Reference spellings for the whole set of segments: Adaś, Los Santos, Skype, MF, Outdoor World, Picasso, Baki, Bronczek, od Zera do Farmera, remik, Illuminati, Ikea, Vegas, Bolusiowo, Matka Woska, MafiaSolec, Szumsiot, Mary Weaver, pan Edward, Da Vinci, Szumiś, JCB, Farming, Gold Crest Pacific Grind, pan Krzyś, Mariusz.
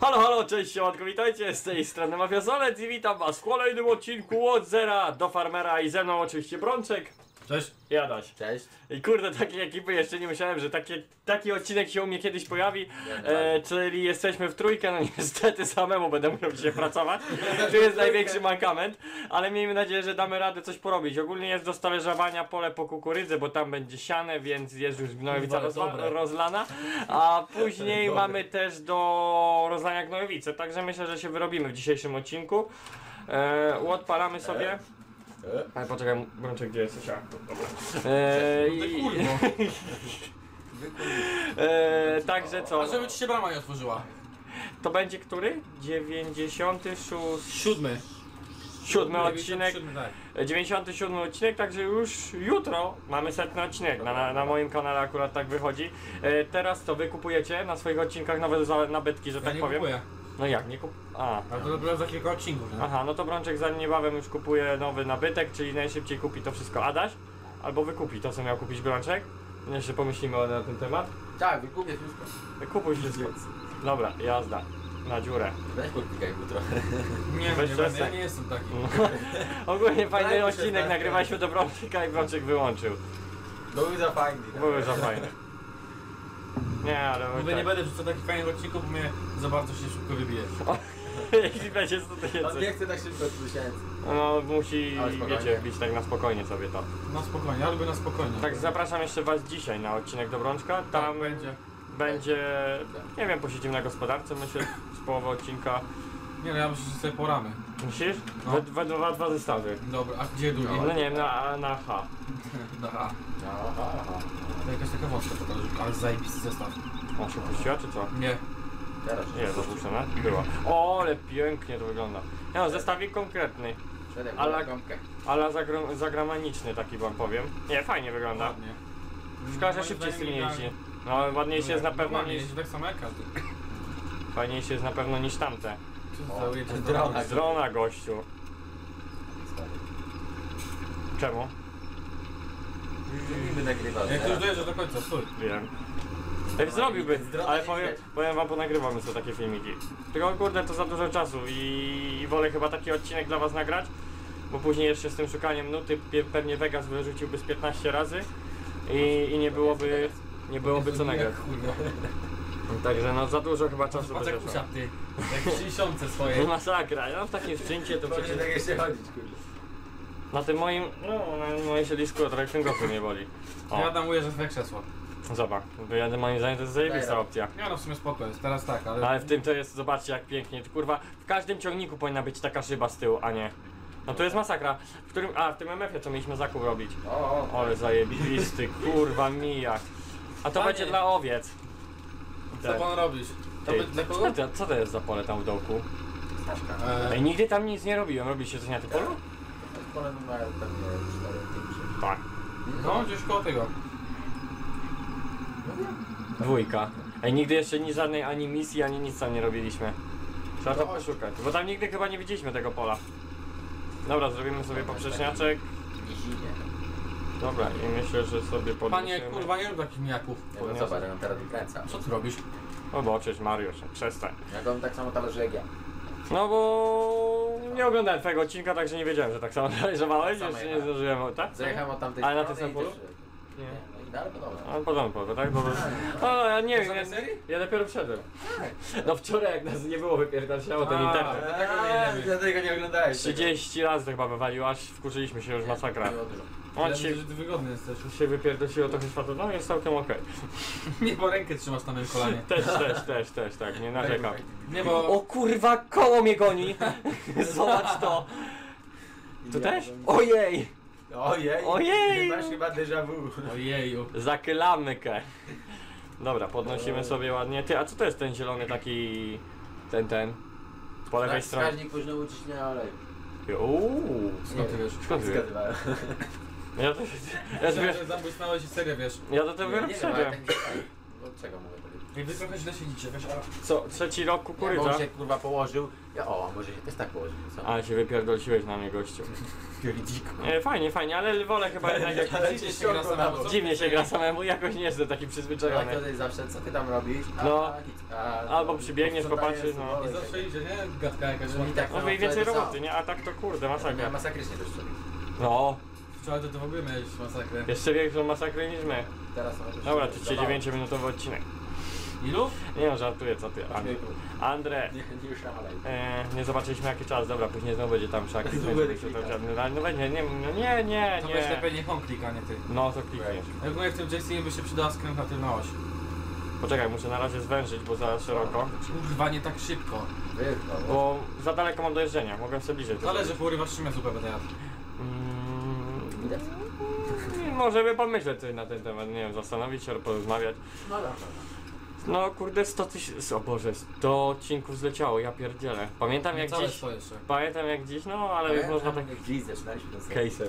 Halo, halo, cześć, siemanko, witajcie, z tej strony MafiaSolec i witam was w kolejnym odcinku od zera do farmera i ze mną oczywiście Bronczek. Cześć. I Adaś. Cześć. I kurde, takiej ekipy jeszcze nie myślałem, że taki odcinek się u mnie kiedyś pojawi, czyli jesteśmy w trójkę, no niestety samemu będę musiał dzisiaj pracować, to jest największy mankament, ale miejmy nadzieję, że damy radę coś porobić. Ogólnie jest do stależowania pole po kukurydzy, bo tam będzie siane, więc jest już gnojowica rozlana, a później mamy też do rozlania gnojowice, także myślę, że się wyrobimy w dzisiejszym odcinku. Odpalamy sobie. Ale poczekaj, Brączek, gdzie jesteś? Także co? A żeby ci się brama nie otworzyła. To będzie który? 97 odcinek. 97 odcinek, także już jutro mamy 100 odcinek. Na moim kanale akurat tak wychodzi. Teraz to wy kupujecie na swoich odcinkach nowe nabytki, że tak powiem. No jak, nie kup... A to dopiero za kilka odcinków, nie? Aha, no to Brączek za niebawem już kupuje nowy nabytek, czyli najszybciej kupi to wszystko Adaś, albo wykupi to, co miał kupić Brączek. Jeszcze pomyślimy na ten temat. Tak, wykupię wszystko. Wykupuj wszystko. Dobra, jazda. Na dziurę. Weź podpikaj go trochę. Nie, ja nie jestem taki. Ogólnie fajny odcinek, nagrywaliśmy do Brączka i Brączek wyłączył. Był za fajny. Był za fajny. Nie, ale tak. Nie będę rzucał takich fajnych odcinków, bo mnie za bardzo się szybko wybije. Jeśli będzie 100 tysięcy. Nie chcę tak szybko 100 tysięcy. No musi, wiecie, wbić tak na spokojnie sobie to. Na spokojnie, albo na spokojnie. Tak, zapraszam jeszcze was dzisiaj na odcinek do Brączka. Tam będzie, nie wiem, posiedzimy na gospodarce, myślę, z połowy odcinka. Nie no, ja myślę, że sobie poramy. Musisz? No. Dwa zestawy. Dobra, a gdzie drugi? No nie, na H. Na H. To jakaś taka wąska to ta, ale zajebisty zestaw. O, się puściła czy co? Nie. Teraz nie, zapuszczona? Była. O, ale pięknie to wygląda. Nie no, zestawik konkretny. Ala zagramaniczny taki wam powiem. Nie, fajnie wygląda. Ładnie. Szkoda, szybciej z tym jeździ. No, ładniejszy jest na pewno niż... tak samo jak każdy. Fajniejszy jest na pewno niż tamte. Z drona, gościu. Czemu? Jak już dojeżdżasz do końca, stój. Wiem. Zrobiłby, ale powiem wam, ponagrywamy sobie takie filmiki. Tylko kurde, to za dużo czasu i wolę chyba taki odcinek dla was nagrać, bo później jeszcze z tym szukaniem nuty pewnie Vegas wyrzuciłby z 15 razy i nie byłoby co nagrać. Także no za dużo chyba czasu będzie. Patrz jak ty, jak przysiące swoje. Masakra, ja mam w takim sprzęcie to przecież... tak jeszcze chodzić, kurde. Na tym moim, na mojej siedlisku trochę kręgosłup mnie boli. O. Ja tam mówię, że swoje krzesło. Zobacz, wyjadę, moim zdaniem to jest zajebista opcja. Ja no w sumie spoko jest, teraz tak, ale... Ale w tym to jest, zobaczcie jak pięknie, kurwa, w każdym ciągniku powinna być taka szyba z tyłu, a nie... No to jest masakra, w tym MF-ie co mieliśmy zakup robić. O, ale zajebisty, kurwa mijak. A to będzie dla owiec. Co pan robisz? To co to jest za pole tam w dołku? Staszka. Ej, nigdy tam nic nie robiłem, robiliście coś na tym polu? To jest pole numer pewnie 4-5-6. Tak. No, gdzieś koło tego. Dwójka. Ej, nigdy jeszcze nie żadnej ani misji, ani nic tam nie robiliśmy. Trzeba to poszukać, bo tam nigdy chyba nie widzieliśmy tego pola. Dobra, zrobimy sobie poprzeczniaczek. Dobra, i myślę, że sobie podniesiemy... Panie, kurwa, nie rób takich mijaków. No co, będę nam teraz wykręcam. Co ty robisz? O, bo oczywiście, Mariusz, przestań. Ja tak samo talerze jak ja. No bo... nie oglądałem twojego odcinka, także nie wiedziałem, że tak samo talerzowałeś, jeszcze nie zdążyłem, tak? Zajechałem od tamtej strony. Ale na tym samym polu? Nie. No i dalej podobno. Ale podobno, tak? No, ja nie wiem, ja dopiero wszedłem. No wczoraj, jak nas nie było, wypierdalszało ten internet. Ja tego nie oglądałem. 30 razy to chyba wywalił, aż wkurzyliśmy się już masakra. On się, że ty wygodny jesteś. Się wypierdosiło trochę szpatu, no jest całkiem okej. Nie, bo rękę trzymasz na moim kolanie. Też, tak, nie narzekam. Nie, bo... O kurwa, koło mnie goni! Zobacz to! Tu też? Ojej! Ojej! Masz chyba déjà vu. Ojeju. Zakylamy ke. Dobra, podnosimy sobie ładnie. Ty, a co to jest ten zielony taki... ten? Po lewej stronie. Wskaźnik późnego uciśnienia oleju. Uuuu. Skąd ty wiesz? Ja to... ja to... zabłysnąłeś i serio wiesz. Ja to wyrobię. Od czego mówię? I wy trochę źle siedzicie, weź co, trzeci rok kukurydza? Ja, bo on się kurwa położył, ja o, może się też tak położył, co? Ale się wypierdolsiłeś na mnie, gościu. Fajnie, fajnie, ale wolę chyba jednak jak... Dziwnie się gra samemu. Dziwnie się gra samemu, jakoś nie jestem taki przyzwyczajony. Tak, to jest zawsze, co ty tam robisz? No, albo przybiegniesz, popatrzysz, no. I zawsze idzie, nie? Gadka jakaś. No i więcej roboty, nie? A tak to kurde, masakra. Masakrycznie też wczoraj. No. Wczoraj to w ogóle miałeś masakrę. Jeszcze większą masakrę niż my. Teraz mamy. Dobra, 39-minutowy odcinek. Ilu? Nie no, żartuję, co ty, Andrę. Nie zobaczyliśmy jaki czas, dobra, później znowu będzie tam szaki. No będzie, nie. To będzie lepiej niech on klika, nie ty. No to klikniesz. Jak mówię, w tym JCB by się przydała skrętna tylna oś. Poczekaj, muszę na razie zwężyć, bo za szeroko. Kurwa, nie tak szybko. Bo za daleko mam do jeżdżenia, mogę sobie bliżej. Zależy, bo urywasz czym ja zupę będę jadł. Może by pomyśleć coś na ten temat, nie wiem, zastanowić się, porozmawiać. No dobra. No kurde, 100 000, o Boże, 100 odcinków zleciało, ja pierdzielę. Pamiętam jak dziś, no ale już można tak... Jak dziś zaczynaliśmy do case'em.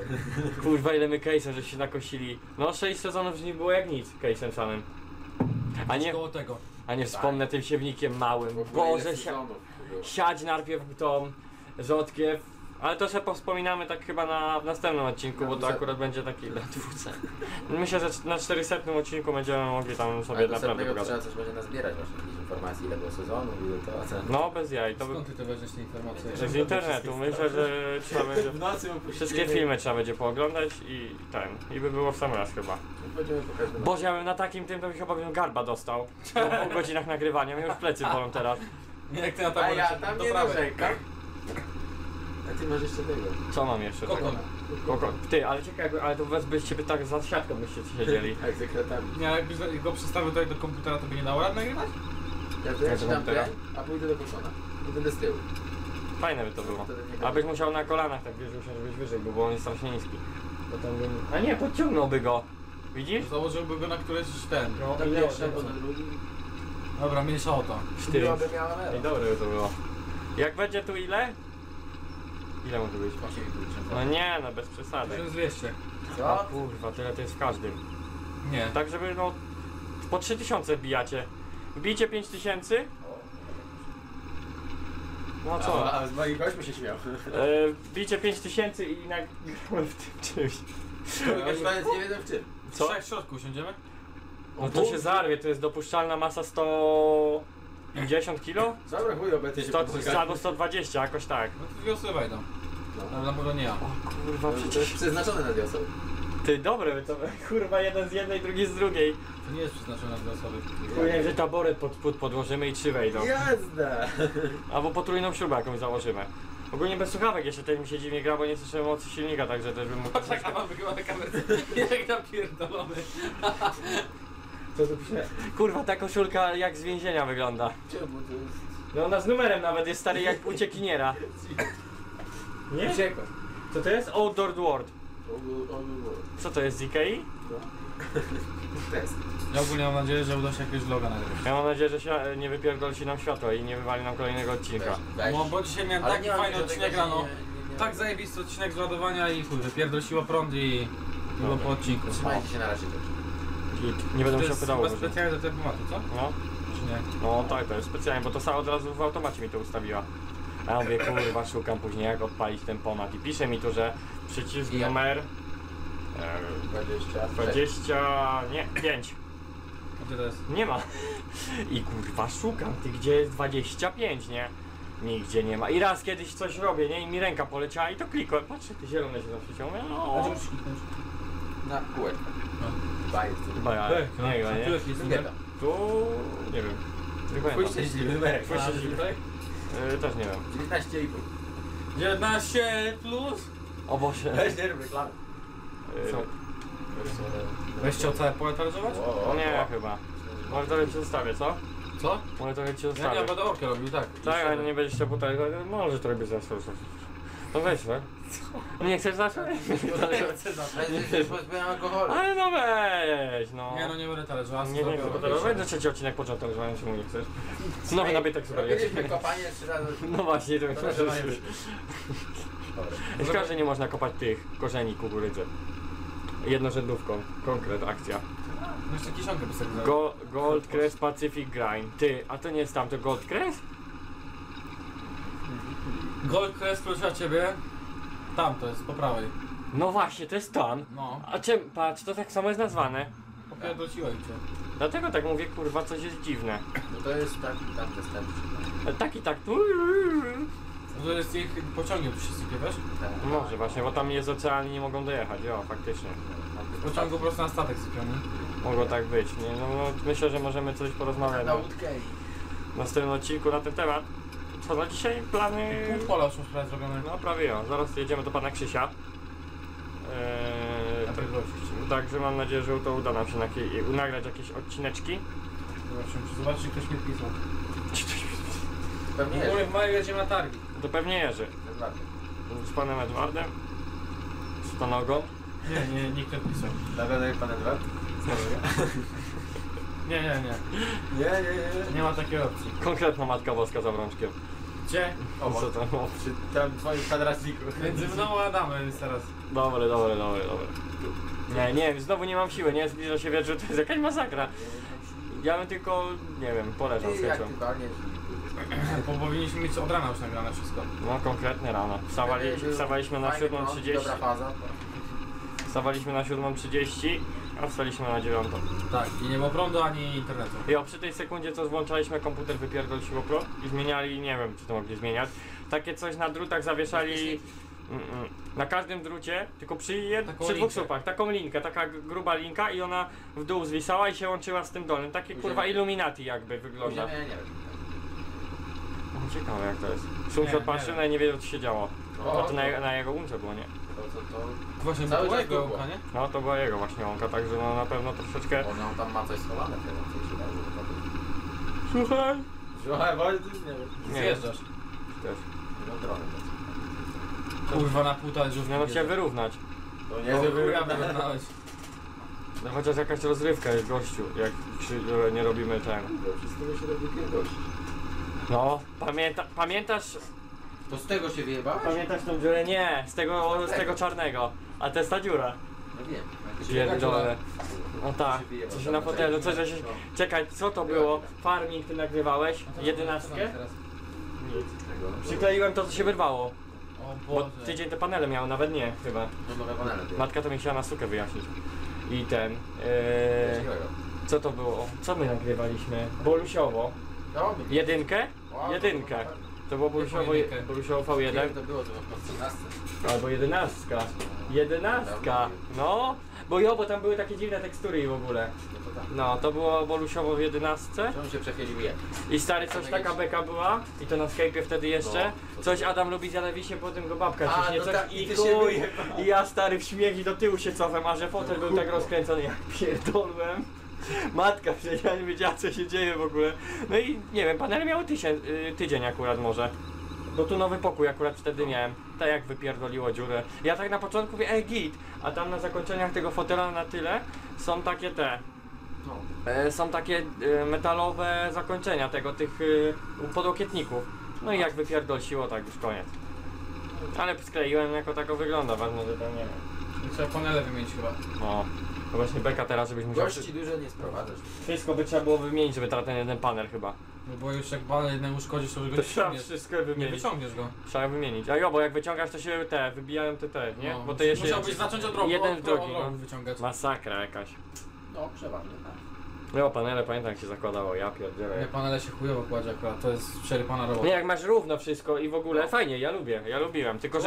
Kurwa, ile my case'em, że się nakosili. No 6 sezonów już nie było jak nic, case'em samym. A nie, wspomnę tym siewnikiem małym. Boże, siać najpierw tą rzodkiew. Ale to sobie powspominamy tak chyba na, w następnym odcinku, bo to akurat będzie taki dwóch. Myślę, że na 400 odcinku będziemy mogli tam sobie naprawdę pogadać. Trzeba coś będzie nazbierać właśnie jakichś informacji, ile było sezonu, ile to... No bez jaj. To skąd ty to weźmiesz te informacje? Z internetu. Myślę, że trzeba będzie... Wszystkie filmy trzeba będzie pooglądać i ten. I by było w sam raz chyba. Boże, ja bym na takim tym to mi chyba garba dostał. Po godzinach nagrywania. Mnie już plecy bolą teraz. Jak ty na tam A ty masz jeszcze tego. Co mam jeszcze? Kokon. Ty, ale ciekawe, ale to byście by tak za siatką byście siedzieli. Tak, z ekranami. Nie, ale jakbyś go przestawił tutaj do komputera, to by nie dało rad nagrywać? Ja czytam ten, a pójdę do koszona. I będę z tyłu. Fajne by to było. A byś musiał na kolanach tak wierzył się, żebyś wyżej, bo on jest strasznie niski. A nie, podciągnąłby go. Widzisz? Założyłby go na któreś ten. No, tak albo na drugi. Dobra, mniejszało to. 4. I dobre by to było. Jak będzie tu ile? Ile może być? 8,5 tysiąca. No nie, no bez przesady. 1200. Co? Kurwa, tyle to jest w każdym. Nie. Tak, żeby no... Po 3000 bijacie. Bijcie 5000? No co? A z moich gośćmi się śmiał. Bijcie 5000 i na... w tym czymś. Nie wiedzą w czym. Co? W środku usiądziemy? No to się zarwie, to jest dopuszczalna masa 150 kilo? Dobra, chuj, obecnie się poczekaj. Albo 120, jakoś tak. No to dwie osoby wejdą. No. Ale na pewno nie ja. O kurwa, przecież... To jest przeznaczone na dwie osoby. Ty, dobre, to kurwa, jeden z jednej, drugi z drugiej. To nie jest przeznaczone na dwie osoby. Chuj, że taboret pod podłożymy i 3 wejdą. Jazda! Albo potrójną śrubę jakąś założymy. Ogólnie bez słuchawek jeszcze też mi się dziwnie gra, bo nie słyszę mocy silnika, także też bym mógł... Poczekaj, mam chyba na kamerę. Jak napierdolony. Co tu pisze? Kurwa, ta koszulka jak z więzienia wygląda. Czemu to jest? No ona z numerem nawet jest, stary, jak uciekiniera. Nie? Uciekłem. Co to jest? Outdoor World. Co to jest z Ikei? No. Ja ogólnie mam nadzieję, że uda się jakiegoś vloga nagrywać. Ja mam nadzieję, że się nie wypierdolci nam światła i nie wywali nam kolejnego odcinka. No bo dzisiaj miałem taki fajny odcinek rano. Tak zajebisty odcinek z ładowania i chuj, wypierdolciło prąd i było po odcinku. Trzymajcie się na razie. Nie będę musiał pytał. To jest specjalnie do tematu, co? No. Czy nie? No tak, to jest specjalnie, bo to samo od razu w automacie mi to ustawiła. A ja mówię, kurwa, szukam później jak odpalić ten ponad i pisze mi tu, że przycisk numer... 5. Gdzie to jest? Nie ma. I kurwa, szukam ty, gdzie jest 25, nie? Nigdzie nie ma. I raz kiedyś coś robię, nie? I mi ręka poleciała i to klikłem. Patrzę, ty zielone się zawsze ciągnie. No. Na kółeczkę. Nie wiem. Twój szczęśliwy numerek. Twój szczęśliwy numerek? Też nie wiem. 19,5. 19 plus? O Boże. Weź nie rób reklamy. Co? Weź cię o całe pole tarżować? O nie chyba. Może to ci zostawię, co? Co? Może to ci zostawię. Ja będę okiem robił, tak. Tak, ale nie będziesz chciał butelki. Może to robić za sposób. No weź, tak? Nie chcesz zacząć? Ale no weź, no. Nie, no nie będę talerzu, a nie będę talerzu. Będę trzeci odcinek początek, że czemu nie chcesz. Nowy nabytek super jest. Robiliśmy kopanie 3 razy. No właśnie, to jest już. Szkoda, że nie można kopać tych korzeni kukurydzy. jednorzędówką. Konkret, akcja. No jeszcze kiszonkę by sobie Gold Crest Pacific Grind. Ty, a to nie jest tamto Gold Crest? Gold Crest, proszę ciebie. Tam to jest, po prawej. No właśnie, to jest tam. No. A czym, patrz, to tak samo jest nazwane. Popierdolciłem cię. Dlatego tak mówię, kurwa, coś jest dziwne. No to jest tak i tak wystarczy. Tak i tak. To jest ich pociągiem, przysypie, wiesz? Tak. Może właśnie, bo tam jest ocean i nie mogą dojechać, o, faktycznie. Z pociągu po prostu na statek sypiony. Mogło tak być, nie? No, no myślę, że możemy coś porozmawiać na następnym odcinku na ten temat. Co na dzisiaj? Plany... Pół pola już prawie zrobione. No prawie ją, zaraz jedziemy do pana Krzysia. Także mam nadzieję, że to uda nam się nagrać jakieś odcineczki. Zobaczcie, czy ktoś mnie pisał. Pewnie Jerzy. W maju jedziemy na targi. To pewnie Jerzy. Z panem Edwardem. Z Panogą. Nie, nikt nie pisał. Nagadaj pan Edward. Nie. Nie ma takiej opcji. Konkretna Matka Woska za Brączkiem. Gdzie? O, co tam? O, przy tam twoim kwadraciku. Między mną a Adamem jest teraz. Dobre. Nie, znowu nie mam siły, nie? Zbliża się wieczór, to jest jakaś masakra. Ja bym tylko, nie wiem, poleżał z chęcią. Bo powinniśmy mieć od rana już nagrane wszystko. No konkretnie rano. Wstawaliśmy na 7:30. Wstawaliśmy na 7:30, a wstaliśmy na 9:00. Tak, i nie było prądu ani internetu. I o, przy tej sekundzie co włączaliśmy komputer, wypierdol się prąd i zmieniali, nie wiem czy to mogli zmieniać. Takie coś na drutach zawieszali. Na każdym drucie, tylko przy dwóch słupach, taką linkę, taka gruba linka i ona w dół zwisała i się łączyła z tym dolnym. Takie kurwa Illuminati jakby wygląda. No, ciekawe jak to jest. Szumsiot patrzył i nie wiedział co się działo. A to na jego łące było, nie? To właśnie to była jego łąka, nie? No to była jego właśnie łąka, także no na pewno troszeczkę... Ona tam ma coś schowane, coś się dało. Słuchaj, bo już nie wiem. Zjeżdżasz. Też. Kurwa na pół talerza. Miałem się wyrównać. To nie wyrównałeś. No chociaż jakaś rozrywka jest gościu, jak nie robimy tego. Wszystkiego się robi gości. No, pamiętasz... To z tego się wyjebałeś? Pamiętasz tą dziurę? Nie, z tego czarnego. A to jest ta dziura. No wiem. Pierdolę. No tak, coś na fotelu, coś się... Czekaj, co to było? Farming ty nagrywałeś? 11? Przykleiłem to co się wyrwało. Bo tydzień te panele miał, nawet nie chyba. No nowe panele. Matka to mi chciała na sukę wyjaśnić. I ten... co to było? Co my nagrywaliśmy? Bolusiowo. 1? 1. To było Bolusiowo V1. To było 11. Albo 11. 11. No. Bo tam były takie dziwne tekstury i w ogóle. No, to było Bolusiowo w 11. Czemu się przechylił je? I stary, coś taka beka była. I to na Skype'ie wtedy jeszcze. Coś Adam lubi zalewi się, potem go babka ciśnie. No coś tak, i ja stary w śmiech i do tyłu się cofam, a że fotel był tak rozkręcony jak pierdolłem. Matka przecież ja nie wiedziała co się dzieje w ogóle. No i nie wiem, panel miał tydzień akurat może. Bo tu nowy pokój akurat wtedy miałem. Tak jak wypierdoliło dziurę. Ja tak na początku mówię, git. A tam na zakończeniach tego fotela na tyle są takie te... są takie metalowe zakończenia tego, tych podokietników. No i jak wypierdolsiło, tak już koniec. Ale skleiłem jako tako wygląda, ważne, że tam nie wiem. Trzeba panele wymienić chyba. No. No właśnie beka teraz, żebyś musiał... Gości dużo nie sprowadzasz. Wszystko by trzeba było wymienić, żeby teraz ten jeden panel chyba. No bo już jak panel jednemu uszkodzisz, to już go nie wyciągniesz. Wszystko wymienić. Nie wyciągniesz go. Trzeba wymienić. A jo, bo jak wyciągasz, to się te, wybijają te, nie? No, bo to jeszcze... Musiałbyś zacząć od drogi. Jeden w drogi. Masakra jakaś. No, przeważnie tak. No, panele pamiętam jak się zakładało, ja pierdzielę. Nie, panele się chujowo kładzie akurat, to jest przerypana robota. Nie, jak masz równo wszystko i w ogóle, fajnie, ja lubiłem. Tylko,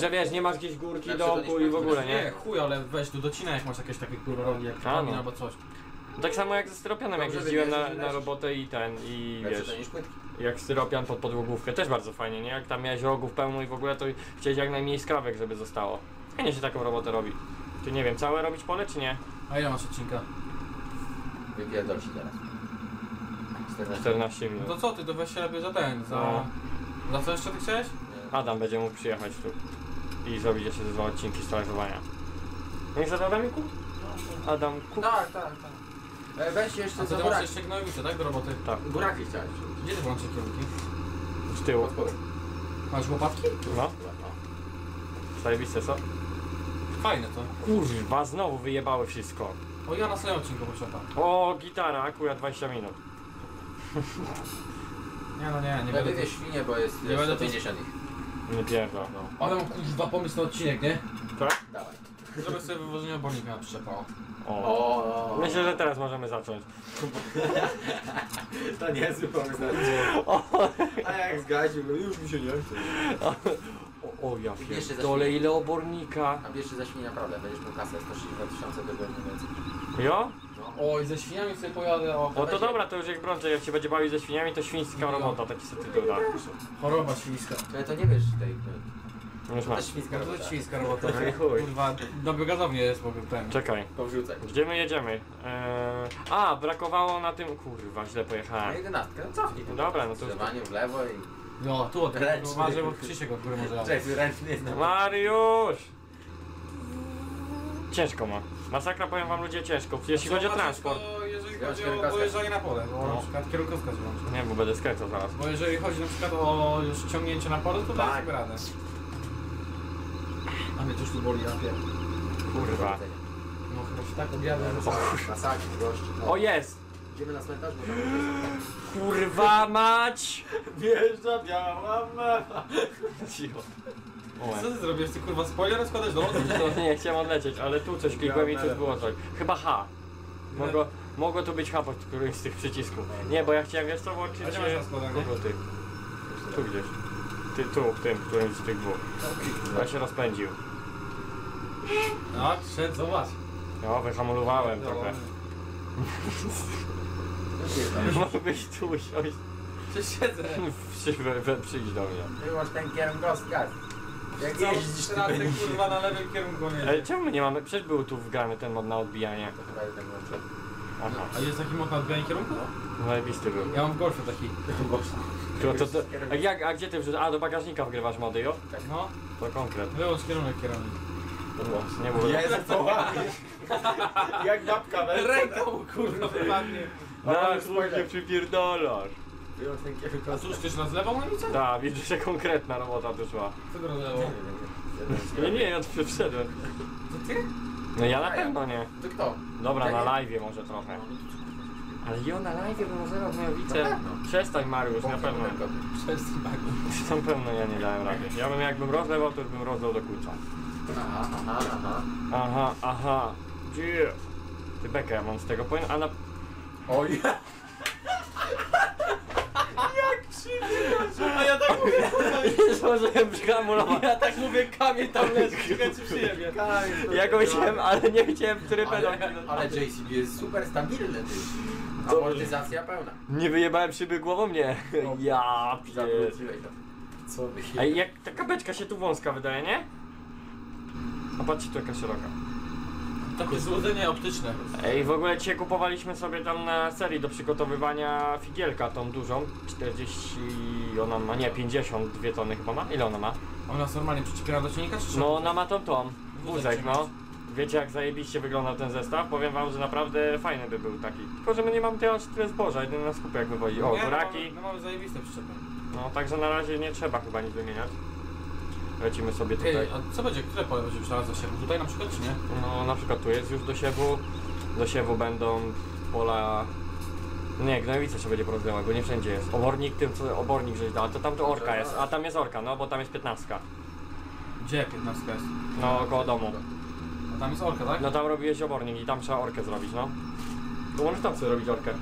że wiesz, nie masz gdzieś górki do oku i w ogóle, nie? Nie, chuj, ale weź tu docina jak masz jakieś takie kurwa rogi, jak kamin albo coś. Tak samo jak ze styropianem, jak jeździłem na robotę i ten, i wiesz, jak styropian pod podłogówkę, też bardzo fajnie, nie? Jak tam miałeś rogów pełno i w ogóle, to chcieć jak najmniej skrawek, żeby zostało. Fajnie się taką robotę robi. Ty nie wiem, całe robić pole, czy nie? A ile masz odcinka? Wypierdol się teraz. 14 minut. No to co ty, to weź się lepiej za ten, Za co jeszcze ty chciałeś? Adam będzie mógł przyjechać tu i zrobić jeszcze 2 odcinki startowania. Nie chcesz Adamiku? Adam kup. Tak. Weź jeszcze za buraki. Jeszcze gnojowice, tak, do roboty? Tak. Buraki chciałeś. Gdzie ty włączysz kierunki? Z tyłu. Masz łopatki? No. Zajebiste, co? Fajne to. Kurwa, znowu wyjebały wszystko. O, ja na swoim odcinku potrzeba. O, gitara, akurat 20 minut. Nie no, nie będę. Lepiej świnie, bo jest 150 ich. Nie pierdol, no. Ale mam kurwa pomysł na odcinek, nie? Tak? Dawaj. Zrobię sobie wywożenie obornika na przyczepę. O. Myślę, że teraz możemy zacząć. To nie jest pomysł na odcinek. A jak zgadził, no już mi się nie chce. O ja pierdolę, ile obornika. A jeszcze za świni naprawdę, będziesz mu kasę 160 000 do godziny więcej. Jo? No. Oj, ze świniami sobie pojadę. O, no to dobra, to już jak Bronczek, jak się będzie bawił ze świniami, to świńska robota, taki sobie tytuł. Choroba świńska. Ale to nie wiesz tej... Już masz. To jest świńska robota. Kurwa, dobry gazownie jest, mogę ten. Czekaj. Powrzucaj. Gdzie my jedziemy? A, brakowało na tym... Kurwa, źle pojechałem. 11, no cofnij. Dobra, no to... Zdewanie w lewo i... No, tu od ręczny. Uważaj, bo Krzysiek od góry może. Cześć, ręczny jest. Mariusz! Ciężko ma. Masakra, powiem wam ludzie, ciężko. Jeśli chodzi o transport. Jeżeli chodzi o pojeżdżanie na pole, bo na przykład kierunkowskaz włączy. Nie, bo będę skręcał zaraz. Bo jeżeli chodzi na przykład o już ciągnięcie na pole, to daj sobie radę. A mnie coś tu boli, ja wiem. Kurwa. No chyba się tak objadę. Masakra, gości. O, jest! Na cmentarz, bo kurwa mać! Wjeżdża biała mama! Cicho. Co ty zrobisz? Ty kurwa spoiler składasz do lotu? Nie, chciałem odlecieć, ale tu coś klikłem i coś było coś. Chyba H. Mogło tu być H pod którymś z tych przycisków. Nie, bo ja chciałem wiesz co włączyć... A gdzie masz na składanie? Tu gdzieś. Ty tu, w tym, którymś z tych dwóch. Ja się rozpędził. No, trzeba zobacz. No, wyhamulowałem trochę. Mógłbyś tu usiąść. Przysiedzę. Przyjdź do mnie. Wyłącz ten kierunkowskaz. Jak jeździsz ty będziesz... kurwa na lewym kierunku nie. Ale czemu my nie mamy? Przecież był tu wgrany ten mod na odbijanie. To chyba jeden włączek. Aha. A jest taki mod na odbijanie kierunku? Zajebisty był. Ja mam w golfie taki. A gdzie ty wrzucasz? A, do bagażnika wgrywasz mody, jo? Tak. No. To konkret. Wyłącz kierunek. No, nie było. Ja jestem połamany. Jak babka we ręką, kurwa, wypadnie. Na słuchaj, przypierdolasz. A cóż, tyś rozlewał ulicę? Tak, widzę, że konkretna robota tu szła. Co rozlewał? Nie, ja tu wszedłem. To ty? No ja na pewno nie. To kto? Dobra, na live'ie może trochę. Ale ja na live'ie bym rozlewał moją ulicę. Przestań, Mariusz, na pewno. Przestań, Mariusz. Na pewno ja nie dałem rady. Ja bym jakbym rozlewał, to już bym rozlał do końca. Aha. Yeah. Ty bekę, ja mam z tego pojęcia, a na... O ja! Jak krzywdę! A ja tak mówię, ja tak mówię, kamień tam leży, kręci przyjemnie. Ja go myślałem, ale nie chciałem trybę. Ale JCB jest super stabilny. Amortyzacja pełna. Nie wyjebałem szyby głową, nie. Ja pierd... Co wyjebałem? Ej, jak ta kabeczka się tu wąska wydaje, nie? A patrzcie tu jaka szeroka. Takie złudzenie optyczne. Ej, w ogóle dzisiaj kupowaliśmy sobie tam na serii do przygotowywania figielka tą dużą 40... ona ma... nie, 52 tony chyba ma? Ile ona ma? Ona jest normalnie przyczepiona do silnika czy... No ona ma tą wózek, no. Wiecie jak zajebiście wyglądał ten zestaw? Powiem wam, że naprawdę fajny by był taki. Tylko, że my nie mamy tyle zboża, jedyny na skupy jak wywozi. O, buraki. No mamy zajebiste przyczepy. No, także na razie nie trzeba chyba nic wymieniać. Lecimy sobie tutaj. Ej, a co będzie? Które pole będzie już teraz do siewu? Tutaj na przykład czy nie? No na przykład tu jest już do siewu. Do siewu będą pola... Nie, gnojowica się będzie porozlewać, bo nie wszędzie jest. Obornik tym co obornik żeś dał, to tam to orka jest. A tam jest orka, no bo tam jest 15. Gdzie 15 jest? No koło domu. A tam jest orka, tak? No tam robiłeś obornik i tam trzeba orkę zrobić, no. To możesz tam sobie robić orkę.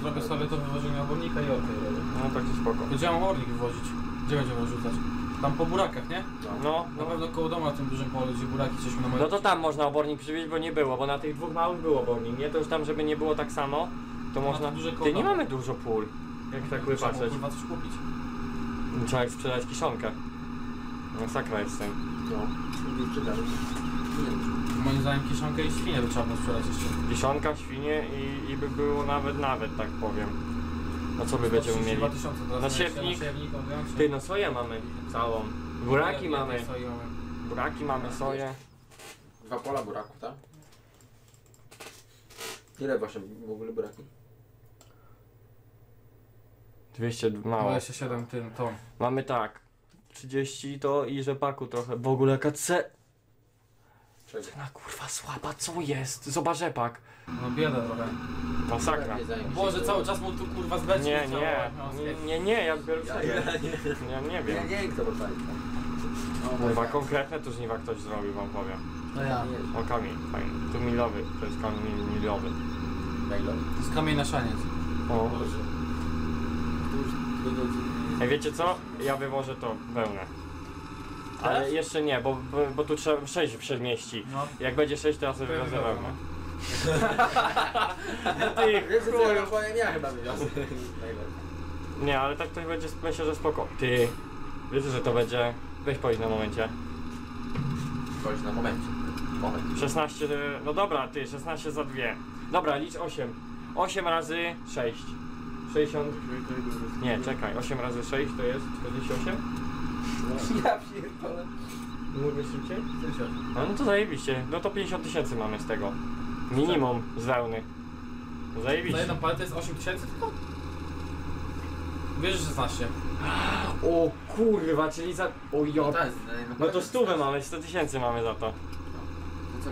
Zrobię sobie to wywożenie obornika i orkę. No tak to spoko. Będziemy obornik wywozić. Gdzie będziemy rzucać? Tam po burakach, nie? No. Na pewno koło domu na tym dużym polu, gdzie buraki coś na moje. No to tam można obornik przywieźć, bo nie było, bo na tych dwóch małych było obornik, nie? To już tam, żeby nie było tak samo, to można... Ty, nie mamy dużo pól, jak tak wypatrzeć. Trzeba coś kupić. Trzeba jak sprzedać kiszonkę. Masakra jest z tym. No. Moim zdaniem kiszonkę i świnie by trzeba było sprzedać jeszcze. Kiszonka, świnie i by było nawet, tak powiem. No co by będziemy mieli? Na siewnik? Ty, no soję mamy całą. Buraki mamy. Buraki mamy, soję. 2 pola buraków, tak? Ile właśnie w ogóle buraki? 200 mało. 27 ton. Mamy tak. 30 to i rzepaku trochę. W ogóle jaka Czego? No kurwa słaba, co jest? Zobacz rzepak. No bieda trochę. Masakra. Boże, cały czas mu tu kurwa zbeczki. Nie, ja biorę nie wiem. Nie wiem, kto to tak. Chyba konkretne tu żniwa ktoś zrobił, wam powiem. No ja. O kamień, fajny. Tu milowy, to jest kamień milowy. To jest kamień na szaniec. O. Boże. Ej, wiecie co? Ja wywożę to wełnę. Ale jeszcze nie, bo tu trzeba 6 przedmieści. No. Jak będzie 6, to ja sobie wywiozę wełnę. Ty kurwa. Ja chyba wywiozę. Nie, ale tak to będzie, myślę, że spoko. Ty, wiesz, że to będzie... Weź pojedź na momencie. Pojedź na momencie. Moment. 16, no dobra, ty, 16 za 2. Dobra, licz 8. 8 razy 6. 60... Nie, czekaj, 8 razy 6 to jest 48? Ja pierdolę. Mówię szybciej? 48. A no to zajebiście, no to 50 000 mamy z tego. Minimum z wełny. Zajebiście. Na jedną paletę jest 8 000 tylko? Wiesz, że 16. O kurwa, czyli za... O jo... No to 100 mamy, 100 000 mamy za to. No co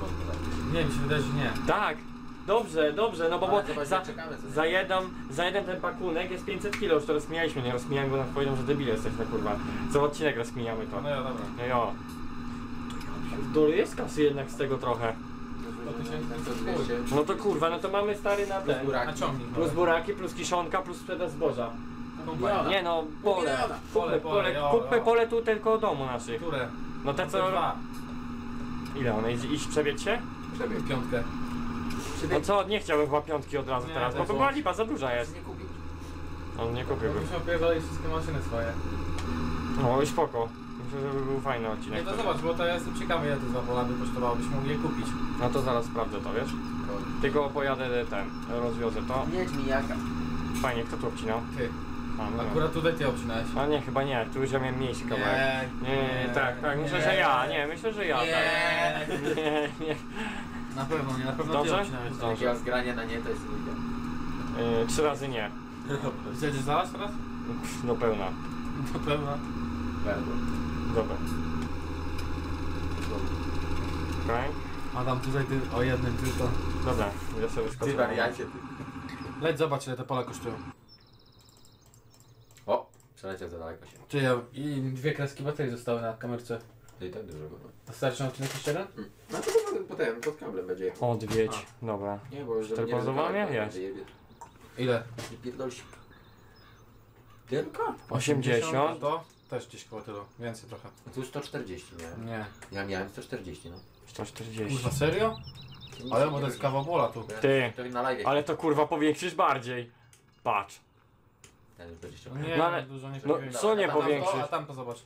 kurwa? Nie, mi się wydaje, że nie. Tak! Dobrze, dobrze, no bo za jeden ten pakunek jest 500 kg, już to rozmijaliśmy, nie rozmijamy, bo nam powiedzą, że debile jesteśmy, kurwa. Co odcinek rozmijamy to. No ja, dobra. No jo. To jest kasy jednak z tego trochę. No to kurwa, no to mamy stary na ten. Plus buraki, plus kiszonka, plus sprzedaż zboża. Nie no, kupmy pole tu tylko domu naszych. Które? No te co... Ile one? Iść przebiec się? Przebiec piątkę. No co, nie chciałbym chyba piątki od razu nie, teraz, bo to była lipa, za duża jest. Nie kupić. On nie kupił. Myśmy opierdali wszystkie maszyny swoje. No i spoko. Myślę, że był fajny odcinek. Nie, to zobacz, bo to ja jestem ciekawy, ile to 2 pola by kosztowało, byśmy mogli je kupić. No to zaraz sprawdzę to, wiesz? Tylko pojadę ten, rozwiozę to. Jedź mi jaka. Fajnie, kto tu obcinał? Ty. A, akurat tutaj ty obcinałeś. A nie, chyba nie, tu już ja miałem mniejszy kawałek. Nie, tak, myślę, że ja, nie. Na pewno nie, na pewno dobrze? Takiego zgrania na nie to jest nie. 3 razy nie. Chcesz znalazł teraz? No pełna. No pełna? Pełna. Dobra. Okej. A tam tutaj ty o jednym tylko. Dobra, ja sobie skoczę. Ty wariacie ty. Leć zobacz ile te pola kosztują. O, przeleciał za daleko się. Czyli ja, i 2 kreski baterii zostały na kamerce. To i tak dużo było. A starczy na odcinek jeszcze raz? No to potem pod kablem będzie jechał. Odwiedź, dobra. Nie, bo już nie jest. Ile? Pierdolsik. Tylko? 80. To też gdzieś koło tylu, więcej trochę. A tu 140 miałem. Nie. Ja miałem 140, no. 140. Kurwa, serio? Ale bo to jest kawał bola tu. Ty, ale to kurwa powiększysz bardziej. Patrz. Nie, no ale dużo nie powiększysz. No co nie powiększysz? A tam to zobacz.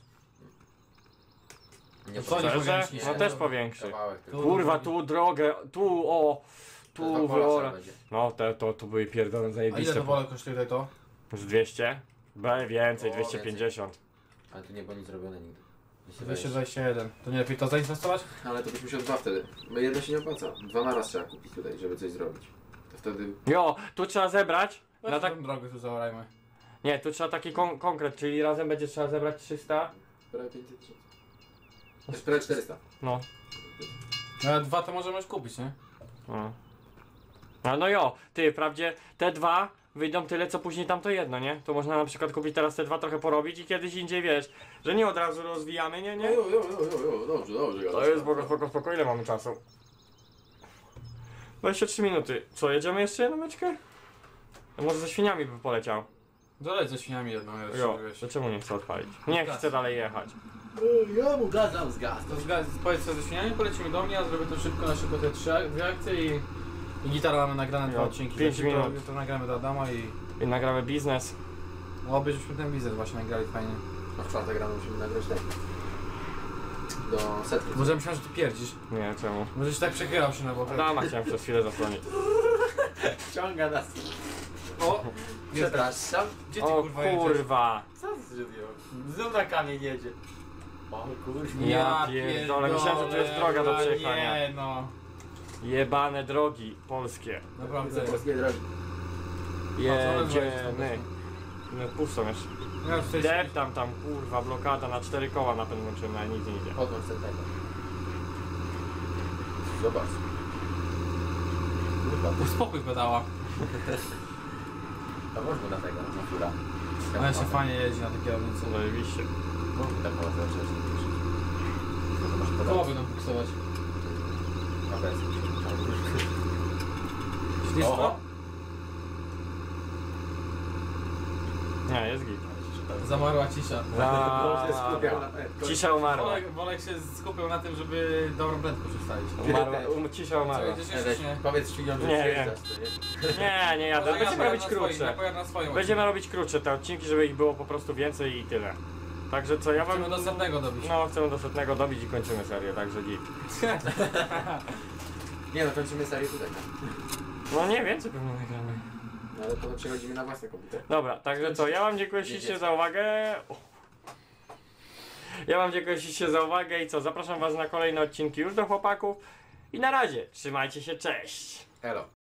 Nie co nie powiększy? No też powiększy. Kurwa, tu drogę, tu o, tu wyora. No to były pierdolone zajebiste. A ile to pole kosztuje to? Z 200? B więcej, o, 250. Więcej. Ale tu nie było nic zrobione nigdy. 221. To nie lepiej to zainwestować? Ale to byśmy się dwa wtedy. Bo jedno się nie opłaca. 2 na raz trzeba kupić tutaj, żeby coś zrobić. To wtedy... Jo, tu trzeba zebrać. No na tak... drogę tu zaorajmy. Nie, tu trzeba taki konkret, czyli razem będzie trzeba zebrać 300. Prawie 500. To jest prawie 400. No. Ale 2 to możemy już kupić, nie? No. A no jo, ty, wprawdzie te 2 wyjdą tyle, co później tamto jedno, nie? To można na przykład kupić teraz te 2, trochę porobić i kiedyś indziej, wiesz, że nie od razu rozwijamy, nie? Jo, dobrze. To jest spoko, ile mamy czasu? 23 minuty. Co, jedziemy jeszcze jedną meczkę? No może ze świniami by poleciał. Doleć ze świniami jedną jeszcze, jo, wiesz. To czemu nie chcę odpalić? Nie chcę dalej jechać. Ja mu gadam z gaz. To powiedz co ze świniami, polecimy do mnie, a zrobię to szybko, na szybko te 3 akcje i gitarę mamy nagrane 2 odcinki. 5 minut. To nagramy do Adama i nagramy biznes. No byśmy ten biznes właśnie nagrali fajnie. A w 4 gramy musimy nagrać tak. Do setki. Może myślałem, że ty pierdzisz. Nie, czemu? Może się tak przechylał się na bok. Adama chciałem przez chwilę zasłonić. Ściąga nas. O! Przepraszam. Gdzie ty kurwa jedziesz? O kurwa! Co zrobiło? Znów na kamień jedzie. O kurwa. Ja pierdolę, myślałem, że to jest droga do przejechania. Nie no. Jebane drogi polskie. Naprawdę. Polskie drogi. Jedziemy. No puszczą jeszcze. Deptam tam kurwa, blokada na 4 koła na pewno łączymy, a nic nie idzie. Odłącz tego. zobacz. Uspokój pedała. To może do tego, natura. Ona jeszcze fajnie jeździ na takie kierownicy. No oczywiście. Mógłby tak polecać, że się cieszyć. Koło będą buksować. A bez ślisko? Nie, jest git. Zamarła cisza. Cisza umarła. Bolek się skupił na tym, żeby dobrą prędkość ustalić. Cisza umarła. Powiedz ci, nie jadę. Będziemy robić krótsze. Będziemy robić krótsze te odcinki, żeby ich było po prostu więcej i tyle. Także co, ja wam... Chcemy do setnego dobić. No, chcemy do setnego dobić i kończymy serię, także git. Nie no, kończymy serię tutaj. No nie, więcej pewnie nagramy. No ale to przechodzimy na własne komputer. Dobra, także co, ja wam dziękuję ślicznie za uwagę. Ja wam dziękuję ślicznie za uwagę i co, zapraszam was na kolejne odcinki już do chłopaków. I na razie, trzymajcie się, cześć! Hello.